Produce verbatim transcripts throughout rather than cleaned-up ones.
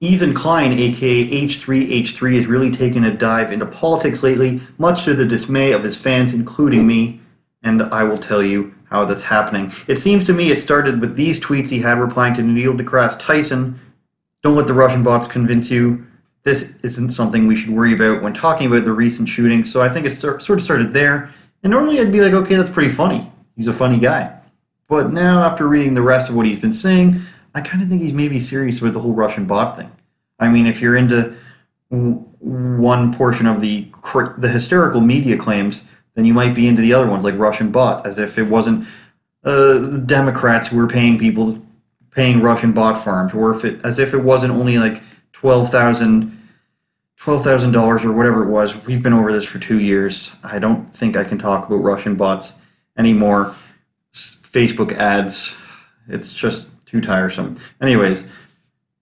Ethan Klein, aka H three H three, has really taken a dive into politics lately, much to the dismay of his fans, including me, and I will tell you how that's happening. It seems to me it started with these tweets he had replying to Neil deGrasse Tyson. Don't let the Russian bots convince you. This isn't something we should worry about when talking about the recent shooting, so I think it sort of started there. And normally I'd be like, okay, that's pretty funny. He's a funny guy. But now, after reading the rest of what he's been saying, I kind of think he's maybe serious about the whole Russian bot thing. I mean, if you're into one portion of the the hysterical media claims, then you might be into the other ones, like Russian bot, as if it wasn't uh, the Democrats who were paying people, paying Russian bot farms, or if it as if it wasn't only like twelve thousand dollars twelve thousand dollars or whatever it was. We've been over this for two years. I don't think I can talk about Russian bots anymore. Facebook ads. It's just too tiresome. Anyways,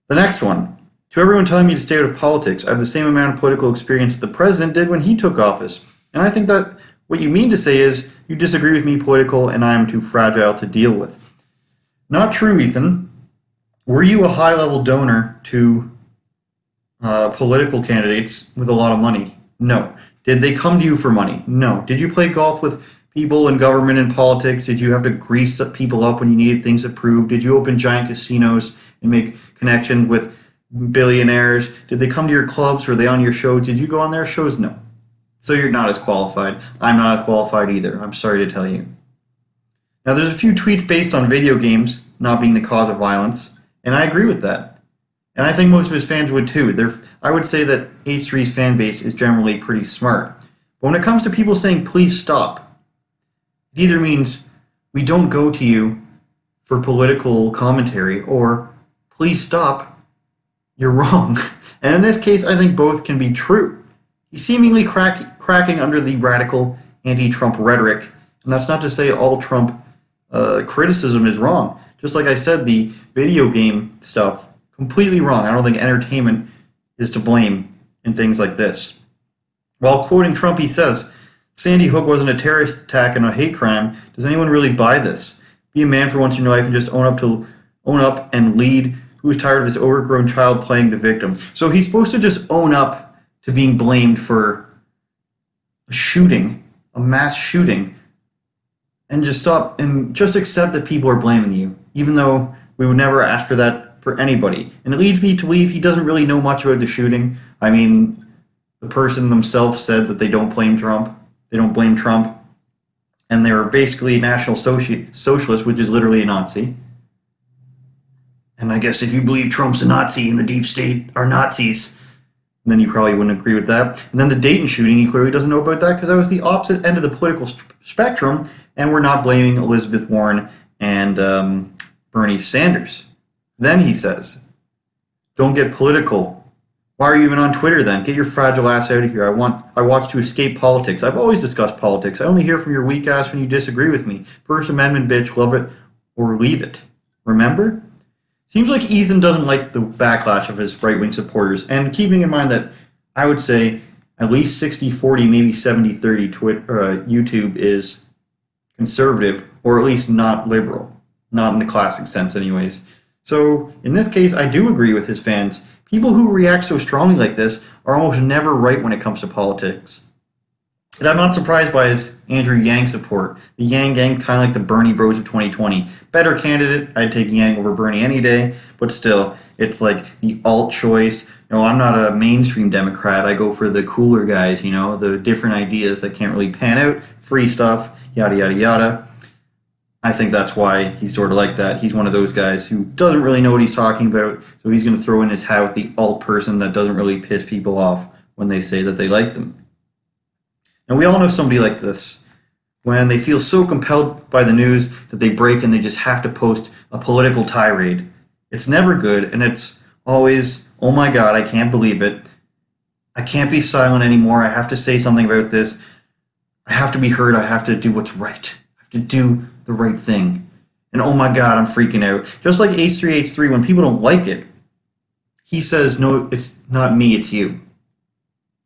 the next one. To everyone telling me to stay out of politics, I have the same amount of political experience that the president did when he took office. And I think that what you mean to say is, you disagree with me political and I am too fragile to deal with. Not true, Ethan. Were you a high-level donor to uh, political candidates with a lot of money? No. Did they come to you for money? No. Did you play golf with people in government and politics? Did you have to grease people up when you needed things approved? Did you open giant casinos and make connections with billionaires? Did they come to your clubs? Were they on your shows? Did you go on their shows? No. So you're not as qualified. I'm not as qualified either. I'm sorry to tell you. Now, there's a few tweets based on video games not being the cause of violence, and I agree with that. And I think most of his fans would too. They're, I would say that H three's fan base is generally pretty smart. But when it comes to people saying, please stop, it either means we don't go to you for political commentary or please stop, you're wrong. And in this case, I think both can be true. He's seemingly crack, cracking under the radical anti-Trump rhetoric. And that's not to say all Trump uh, criticism is wrong. Just like I said, the video game stuff, completely wrong. I don't think entertainment is to blame in things like this. While quoting Trump, he says, Sandy Hook wasn't a terrorist attack and a hate crime. Does anyone really buy this? Be a man for once in your life and just own up to own up and lead. Who's tired of this overgrown child playing the victim? So he's supposed to just own up to being blamed for a shooting, a mass shooting, and just stop and just accept that people are blaming you, even though we would never ask for that for anybody. And it leads me to believe he doesn't really know much about the shooting. I mean, the person themselves said that they don't blame Trump. They don't blame Trump, and they were basically National Socialist, which is literally a Nazi. And I guess if you believe Trump's a Nazi and the deep state are Nazis, then you probably wouldn't agree with that. And then the Dayton shooting, he clearly doesn't know about that because that was the opposite end of the political spectrum, and we're not blaming Elizabeth Warren and um, Bernie Sanders. Then he says, don't get political. Why are you even on Twitter then? Get your fragile ass out of here. I want I watch to escape politics. I've always discussed politics. I only hear from your weak ass when you disagree with me. First Amendment, bitch, love it or leave it. Remember? Seems like Ethan doesn't like the backlash of his right-wing supporters. And keeping in mind that I would say at least sixty forty, maybe seventy thirty Twitter, uh, YouTube is conservative, or at least not liberal. Not in the classic sense anyways. So in this case, I do agree with his fans. People who react so strongly like this are almost never right when it comes to politics. And I'm not surprised by his Andrew Yang support. The Yang gang, kind of like the Bernie Bros of twenty twenty. Better candidate, I'd take Yang over Bernie any day, but still, it's like the alt choice. You know, I'm not a mainstream Democrat, I go for the cooler guys, you know, the different ideas that can't really pan out, free stuff, yada yada yada. I think that's why he's sort of like that. He's one of those guys who doesn't really know what he's talking about, so he's going to throw in his hat with the alt person that doesn't really piss people off when they say that they like them. And we all know somebody like this, when they feel so compelled by the news that they break and they just have to post a political tirade. It's never good, and it's always, oh my god, I can't believe it. I can't be silent anymore. I have to say something about this. I have to be heard. I have to do what's right. I have to do the right thing. And oh my god, I'm freaking out. Just like H three H three, when people don't like it, he says, no, it's not me, it's you.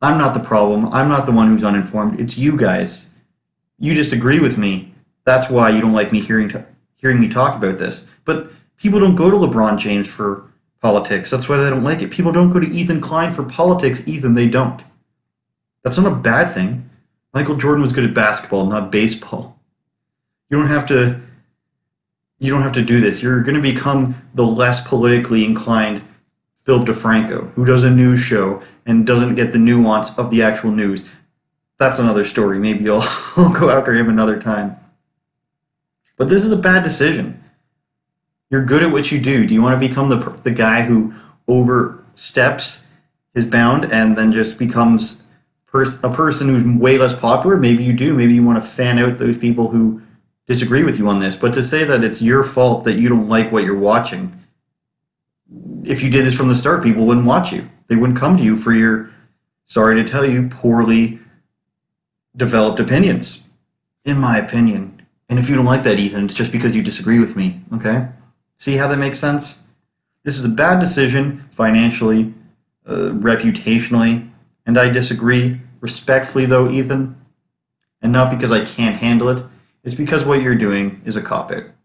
I'm not the problem. I'm not the one who's uninformed. It's you guys. You disagree with me. That's why you don't like me hearing, hearing me talk about this. But people don't go to LeBron James for politics. That's why they don't like it. People don't go to Ethan Klein for politics, Ethan. They don't. That's not a bad thing. Michael Jordan was good at basketball, not baseball. You don't have to, you don't have to do this. You're going to become the less politically inclined Philip DeFranco, who does a news show and doesn't get the nuance of the actual news. That's another story. Maybe I'll, I'll go after him another time. But this is a bad decision. You're good at what you do. Do you want to become the, the guy who oversteps his bound and then just becomes pers a person who's way less popular? Maybe you do. Maybe you want to fan out those people who disagree with you on this. But to say that it's your fault that you don't like what you're watching, if you did this from the start, people wouldn't watch you. They wouldn't come to you for your, sorry to tell you, poorly developed opinions, in my opinion. And if you don't like that, Ethan, it's just because you disagree with me, okay? See how that makes sense? This is a bad decision financially, uh, reputationally, and I disagree respectfully though, Ethan, and not because I can't handle it. It's because what you're doing is a cop-out.